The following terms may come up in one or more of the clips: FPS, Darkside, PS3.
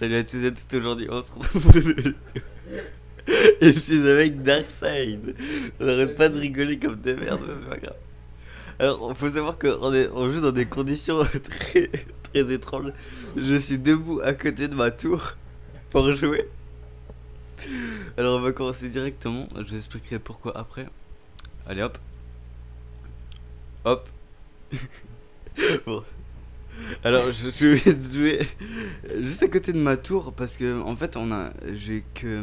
Salut à tous et à toutes, aujourd'hui on se retrouve pour une vidéo. Et je suis avec Darkside. On arrête pas de rigoler comme des merdes, mais c'est pas grave. Alors faut savoir qu'on joue dans des conditions très étranges. Je suis debout à côté de ma tour pour jouer. Alors on va commencer directement, je vous expliquerai pourquoi après. Allez hop. Hop. Bon. Alors je suis obligé de jouer juste à côté de ma tour parce que en fait j'ai que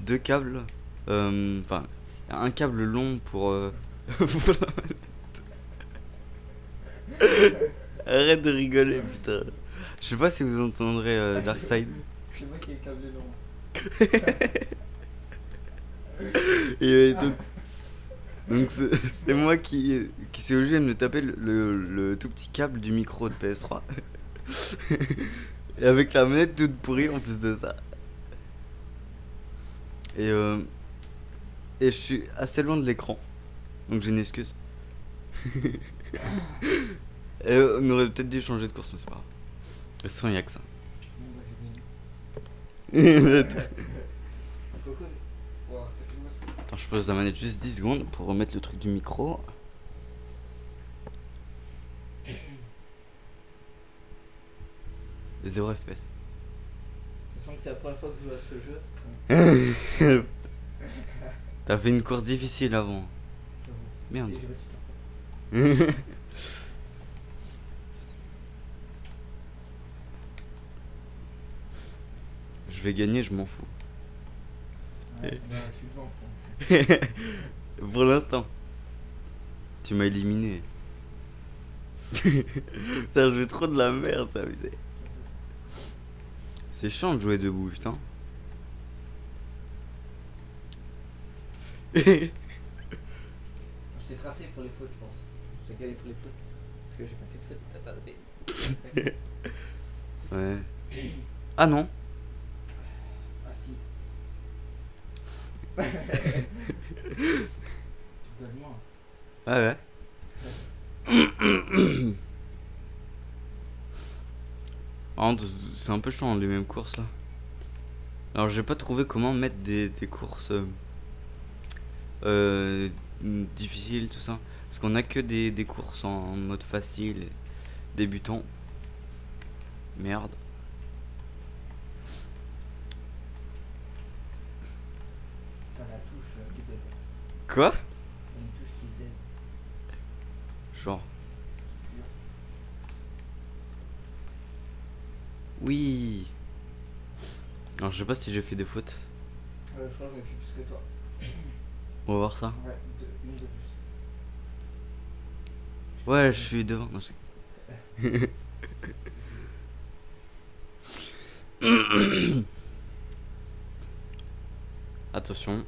deux câbles, enfin un câble long pour la manette. Arrête de rigoler putain. Je sais pas si vous entendrez Darkside. C'est moi qui ai le câble long. Et donc c'est moi qui suis obligé de me taper le tout petit câble du micro de PS3. Et avec la manette toute pourrie en plus de ça. Et je suis assez loin de l'écran. Donc j'ai une excuse. Et on aurait peut-être dû changer de course, mais c'est pas grave. De toute façon, il n'y a que ça. Attends, je pose la manette juste 10 secondes pour remettre le truc du micro. Zéro FPS. Ça sent que c'est la première fois que je joue à ce jeu. T'as fait une course difficile avant. Merde. Je vais gagner, je m'en fous. Ouais, et... ben, je suis devant, je pense. Pour l'instant. Tu m'as éliminé. Putain, je vais trop de la merde, ça abusé. C'est chiant de jouer debout, putain. Je t'ai tracé pour les fautes, je pense. Je t'ai galé pour les fautes. Parce que j'ai pas fait de faute, t'as tardé. Ouais. Ah non. Ah si. Tu donnes moi. Ah ouais. C'est un peu chiant les mêmes courses là. Alors j'ai pas trouvé comment mettre des courses difficile tout ça parce qu'on a que des courses en mode facile débutant. Merde. T'as la touche qui est dead. Quoi? T'as une touche qui est dead. Genre. Oui. Alors je sais pas si j'ai fait des fautes. Je crois que j'en ai fait plus que toi. On va voir ça. Ouais, une de plus. Ouais, je suis devant. Non, je... Attention.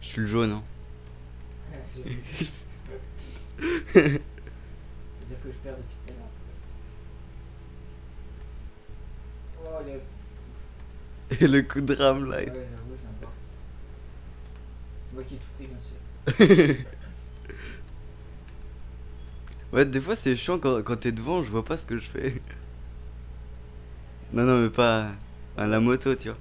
Je suis le jaune, hein. C'est vrai. C'est-à-dire que je perds depuis tout à l'heure. Oh, le... Et le coup de rame là. Ouais, j'avoue, j'aime pas. C'est moi qui ai tout pris, bien sûr. Ouais, des fois c'est chiant quand t'es devant, je vois pas ce que je fais. Non, mais pas à la moto, tu vois.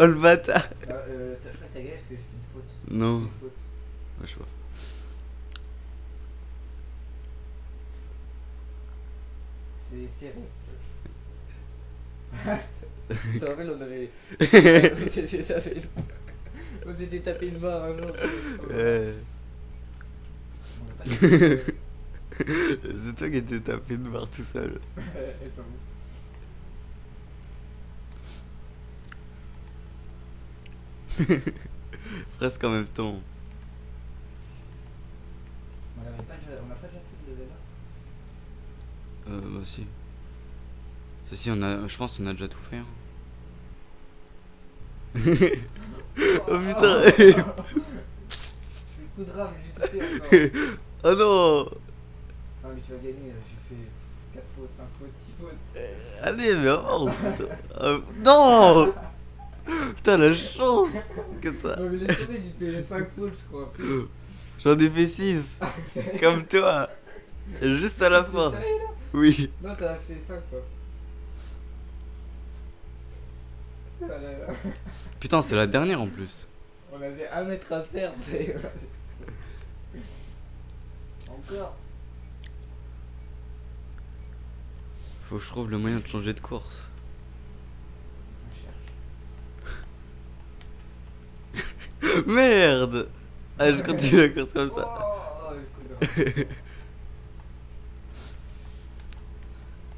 Oh le bâtard! T'as fait ta gueule parce que j'ai fait une faute. Non. Une faute. Ouais, je vois. C'est serré. Tu te rappelles, on s'était tapé une barre un jour. C'est toi qui t'es tapé une barre tout seul. Presque en même temps. On n'a pas déjà fait le level là? Bah si. Si je pense qu'on a déjà tout fait. Hein. Oh putain. C'est le coup de rame, j'ai tout fait encore. Oh non. Ah mais tu vas gagner, j'ai fait 4 fautes, 5 fautes, 6 fautes. Allez mais avance. Non. Putain la chance que t'as. Non mais j'ai fait 5 fautes je crois. J'en ai fait 6. Comme toi. Juste à la fin. Sérieux, là? Oui. Non, t'en as fait 5 quoi. Putain, c'est la dernière en plus. On avait 1 mètre à faire, tu sais. Encore. Faut que je trouve le moyen de changer de course. On cherche. Merde. Ah, je continue la course comme ça. Oh,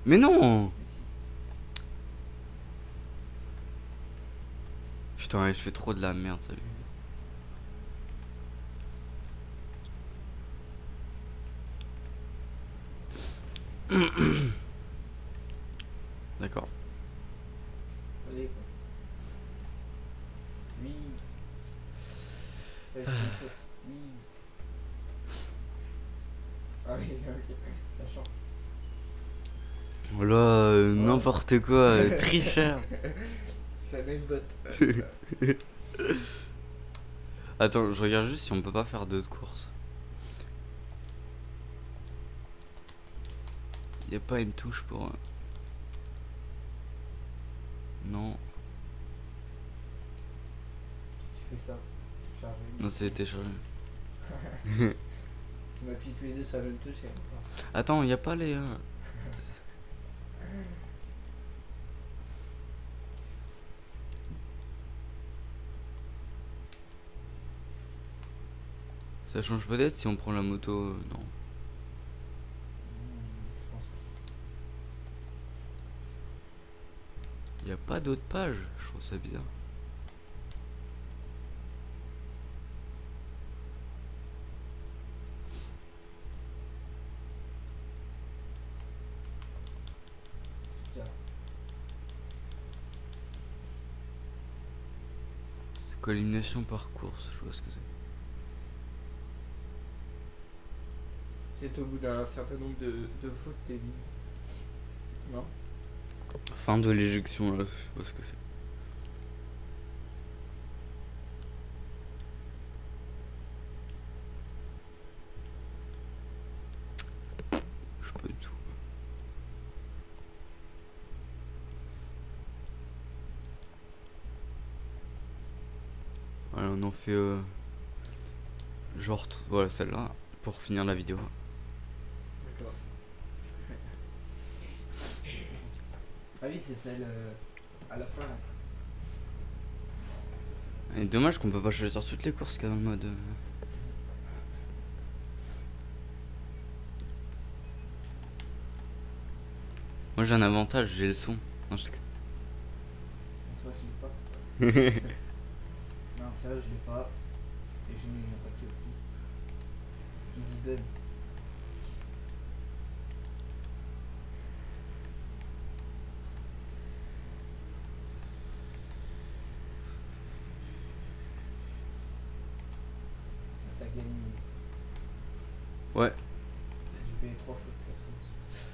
mais non. Putain, je fais trop de la merde, salut. D'accord. Allez, quoi. Oui. Oui. Ah oui, ok. Ça change. Oh là, n'importe quoi, tricheur. J'avais une botte. Attends, je regarde juste si on peut pas faire deux de course. Y a pas une touche pour... Non. Tu fais ça. Chargé. Non, c'est téléchargé. On appuie tous les deux sur la même touche. Attends, y a pas les... Ça change peut-être si on prend la moto, non. Y a pas d'autre page, je trouve ça bizarre. C'est quoi l'élimination par course, je vois ce que c'est. C'est au bout d'un certain nombre de fautes, t'es libre. Non? Fin de l'éjection, là, je sais pas ce que c'est. Je sais pas du tout. Voilà, on en fait... genre, voilà, celle-là, pour finir la vidéo. Ah oui, c'est celle à la fin là. Et dommage qu'on peut pas choisir toutes les courses qu'il y a dans le mode. Moi j'ai un avantage, j'ai le son. Non, je... Toi je l'ai pas. Non, sérieux, je l'ai pas. Et je mets un paquet petit. Easy bun. Ouais. J'ai fait 3 fautes, 4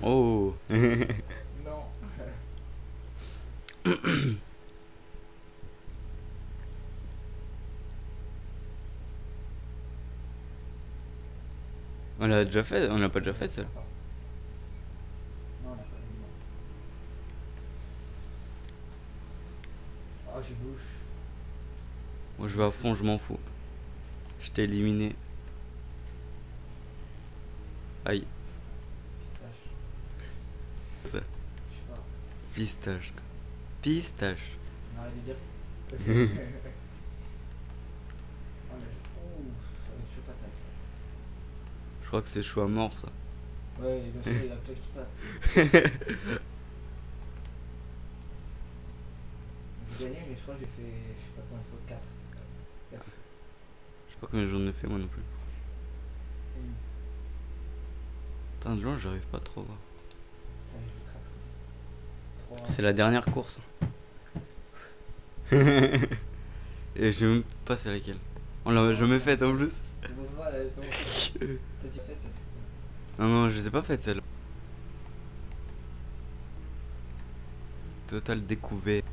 fautes. Oh, 4 fautes. Oh. Non. On l'a déjà fait, on l'a pas déjà fait celle. Moi je vais à fond, je m'en fous. Je t'ai éliminé. Aïe. Pistache. Ça. Je sais pas. Pistache. Pistache. On arrête de dire ça. Oh là, j'ai... Ouh, ça va être chaud patate. Je crois que c'est chaud à mort ça. Ouais, bien sûr, il y a toi qui passe. J'ai gagné, mais je crois que j'ai fait, je sais pas combien de fois, 4. Je sais pas combien j'en ai fait moi non plus. Putain de loin j'arrive pas trop. C'est la dernière course. Et je sais même pas c'est laquelle. On l'a jamais faite en plus. C'est pour ça, elle est tombée. T'as déjà faite parce que... Non, non, je les ai pas faites celle-là. Total découvert.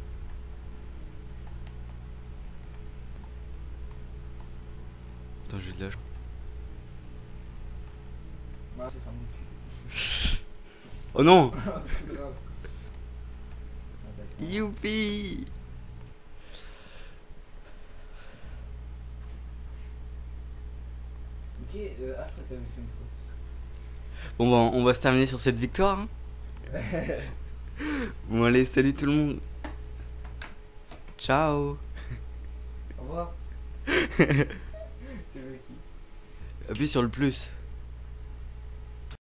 Putain, j'ai de la chance. Bah, c'est fermé. Oh non. Youpi. Ok, après t'avais fait une faute. Bon bah on va se terminer sur cette victoire hein. Bon allez, salut tout le monde. Ciao. Au revoir. C'est qui? Appuie sur le plus.